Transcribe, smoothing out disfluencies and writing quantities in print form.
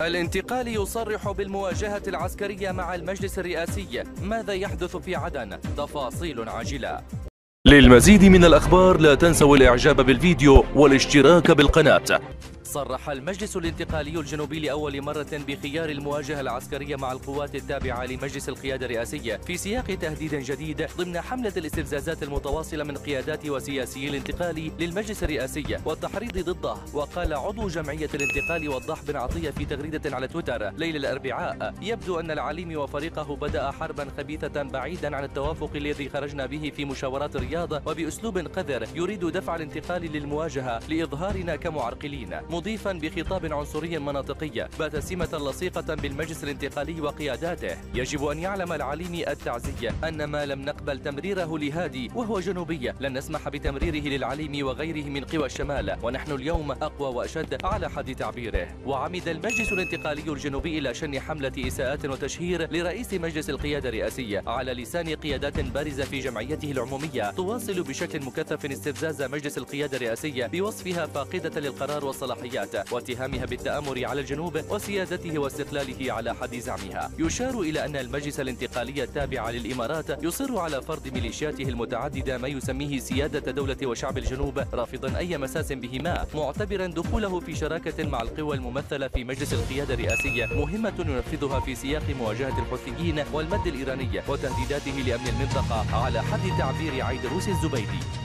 الانتقالي يصرح بالمواجهة العسكرية مع المجلس الرئاسي. ماذا يحدث في عدن؟ تفاصيل عاجلة. للمزيد من الأخبار لا تنسوا الإعجاب بالفيديو والاشتراك بالقناة. صرح المجلس الانتقالي الجنوبي لأول مرة بخيار المواجهة العسكرية مع القوات التابعة لمجلس القيادة الرئاسية في سياق تهديد جديد ضمن حملة الاستفزازات المتواصلة من قيادات وسياسي الانتقال للمجلس الرئاسي والتحريض ضده. وقال عضو جمعية الانتقال وضاح بن عطية في تغريدة على تويتر ليلة الأربعاء: يبدو أن العليمي وفريقه بدأ حربا خبيثة بعيدا عن التوافق الذي خرجنا به في مشاورات الرياض، وبأسلوب قذر يريد دفع الانتقال للمواجهة لإظهارنا كمعرقلين، مضيفا بخطاب عنصري مناطقي بات سمة لصيقة بالمجلس الانتقالي وقياداته. يجب أن يعلم العليمي التعزية أن ما لم نقبل تمريره لهادي وهو جنوبي لن نسمح بتمريره للعليمي وغيره من قوى الشمال، ونحن اليوم أقوى وأشد على حد تعبيره. وعمد المجلس الانتقالي الجنوبي إلى شن حملة إساءات وتشهير لرئيس مجلس القيادة الرئاسية على لسان قيادات بارزة في جمعيته العمومية تواصل بشكل مكثف استفزاز مجلس القيادة الرئاسية بوصفها فاقدة للقرار والصلاحيات، واتهامها بالتآمر على الجنوب وسيادته واستقلاله على حد زعمها. يشار إلى أن المجلس الانتقالي التابع للإمارات يصر على فرض ميليشياته المتعددة ما يسميه سيادة دولة وشعب الجنوب، رافضا أي مساس بهما، معتبرا دخوله في شراكة مع القوى الممثلة في مجلس القيادة الرئاسية مهمة ينفذها في سياق مواجهة الحوثيين والمد الإيراني وتهديداته لأمن المنطقة على حد تعبير عيدروس الزبيدي.